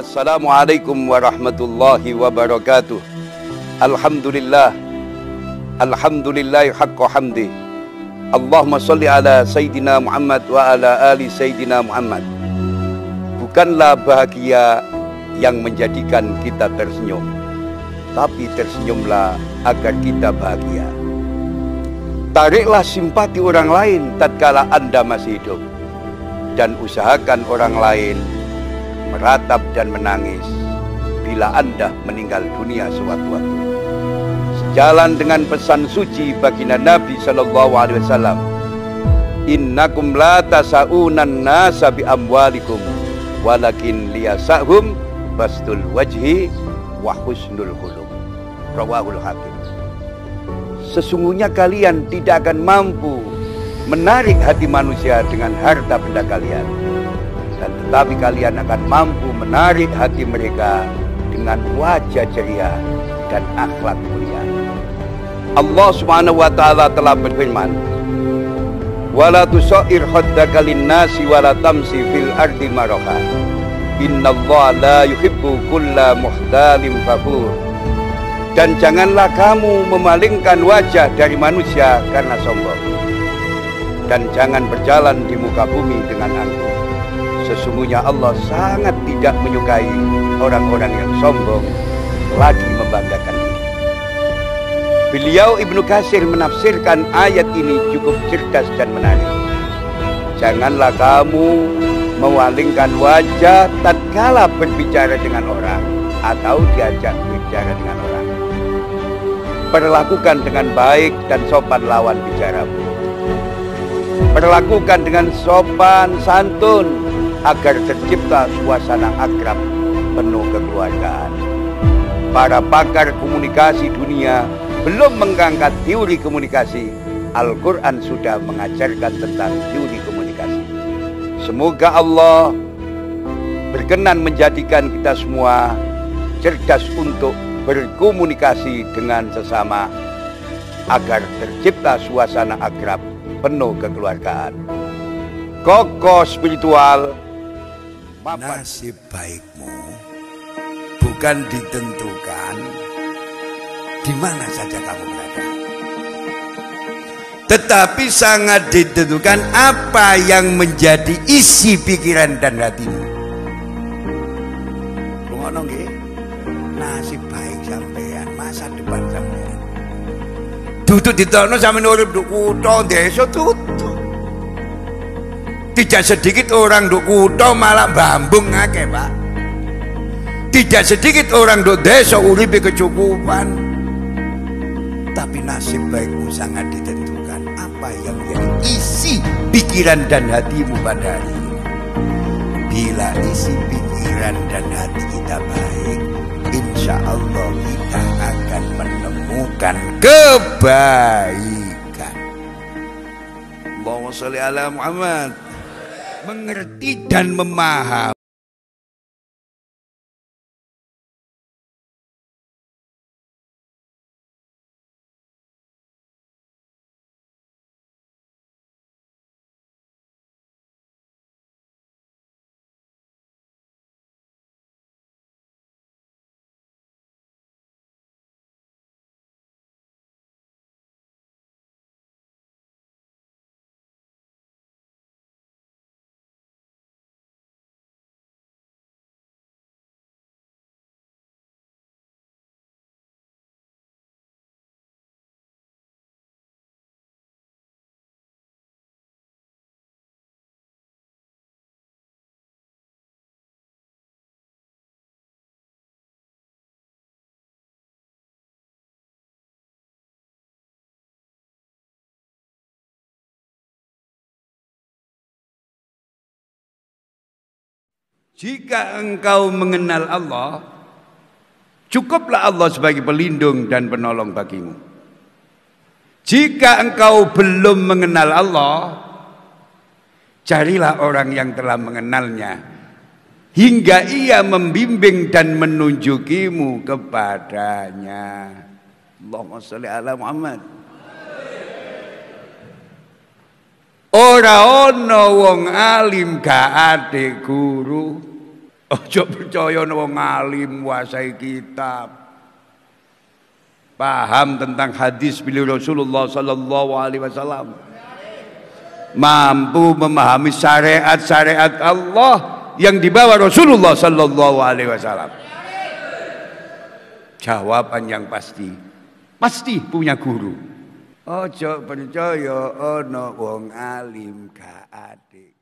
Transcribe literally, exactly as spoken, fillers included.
Assalamualaikum warahmatullahi wabarakatuh. Alhamdulillah, alhamdulillahi haqqa hamdi. Allahumma salli ala Sayyidina Muhammad wa ala ali Sayyidina Muhammad. Bukanlah bahagia yang menjadikan kita tersenyum, tapi tersenyumlah agar kita bahagia. Tariklah simpati orang lain tatkala Anda masih hidup, dan usahakan orang lain meratap dan menangis bila Anda meninggal dunia suatu waktu. Sejalan dengan pesan suci baginda Nabi Shallallahu Alaihi Wasallam, innakum la tasaunan nasa bi amwalikum, walakin liyasahum bastul wajhi wa husnul khuluq. Rawahul Hakim. Sesungguhnya kalian tidak akan mampu menarik hati manusia dengan harta benda kalian, dan tetapi kalian akan mampu menarik hati mereka dengan wajah ceria dan akhlak mulia. Allah Subhanahu wa taala telah berfirman, "Wala tusair khaddaka lin-nasi wala tamshi fil ardi maraha. Innallaha la yuhibbu kulla muhtalim fakhur." Dan janganlah kamu memalingkan wajah dari manusia karena sombong, dan jangan berjalan di muka bumi dengan angkuh. Sesungguhnya Allah sangat tidak menyukai orang-orang yang sombong lagi membanggakan diri. Beliau Ibnu Katsir menafsirkan ayat ini cukup cerdas dan menarik. Janganlah kamu mewalingkan wajah tatkala berbicara dengan orang atau diajak berbicara dengan orang. Perlakukan dengan baik dan sopan lawan bicaramu. Perlakukan dengan sopan santun agar tercipta suasana akrab penuh kekeluargaan. Para pakar komunikasi dunia belum mengangkat teori komunikasi, Al-Quran sudah mengajarkan tentang teori komunikasi. Semoga Allah berkenan menjadikan kita semua cerdas untuk berkomunikasi dengan sesama agar tercipta suasana akrab penuh kekeluargaan. Kokoh spiritual. Nasib baikmu bukan ditentukan di mana saja kamu berada, tetapi sangat ditentukan apa yang menjadi isi pikiran dan hatimu. Ngono nggih, nasib baik sampean, masa depan sampean. Duduk di tono sampean urip nduk kutho desa tutup. Tidak sedikit orang nduk kutho malah bambung akeh, Pak. Tidak sedikit orang nduk desa uripe kecukupan. Tapi nasib baikmu sangat ditentukan apa yang menjadi isi pikiran dan hatimu pada hari ini. Bila isi pikiran dan hati kita baik, insya Allah kita akan menemukan kebaikan. Allahumma sholli ala Muhammad. Mengerti dan memahami. Jika engkau mengenal Allah, cukuplah Allah sebagai pelindung dan penolong bagimu. Jika engkau belum mengenal Allah, carilah orang yang telah mengenalnya, hingga ia membimbing dan menunjukimu kepadanya. Allahumma sholli ala Muhammad. Ora ono wong alim gak ade guru. Ojo percaya wong alim nguasai kitab. Paham tentang hadis beliau Rasulullah sallallahu alaihi wasallam. Mampu memahami syariat-syariat Allah yang dibawa Rasulullah sallallahu alaihi wasallam. Jawaban yang pasti. Pasti punya guru. Ojo percaya ana wong alim gak adik.